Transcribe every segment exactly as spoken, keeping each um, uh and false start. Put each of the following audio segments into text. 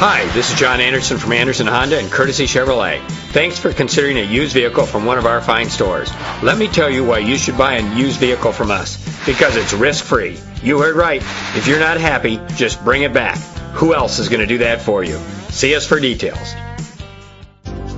Hi, this is John Anderson from Anderson Honda and Courtesy Chevrolet. Thanks for considering a used vehicle from one of our fine stores. Let me tell you why you should buy a used vehicle from us. Because it's risk-free. You heard right. If you're not happy, just bring it back. Who else is going to do that for you? See us for details.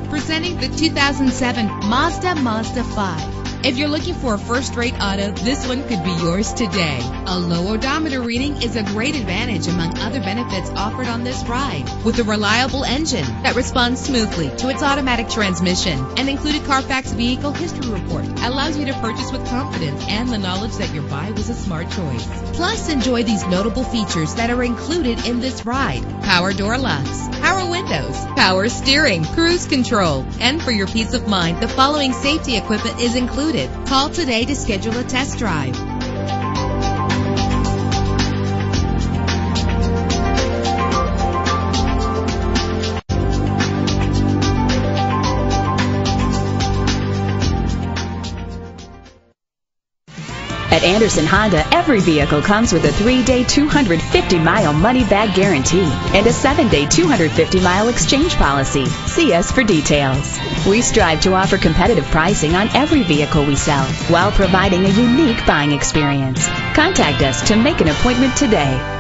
Presenting the two thousand seven Mazda Mazda five. If you're looking for a first-rate auto, this one could be yours today. A low odometer reading is a great advantage among other benefits offered on this ride, with a reliable engine that responds smoothly to its automatic transmission. An included Carfax Vehicle History Report allows you to purchase with confidence and the knowledge that your buy was a smart choice. Plus, enjoy these notable features that are included in this ride: power door locks, power windows, power steering, cruise control. And for your peace of mind, the following safety equipment is included. Call today to schedule a test drive. At Anderson Honda, every vehicle comes with a three-day two hundred fifty mile money-back guarantee and a seven-day two hundred fifty mile exchange policy. See us for details. We strive to offer competitive pricing on every vehicle we sell while providing a unique buying experience. Contact us to make an appointment today.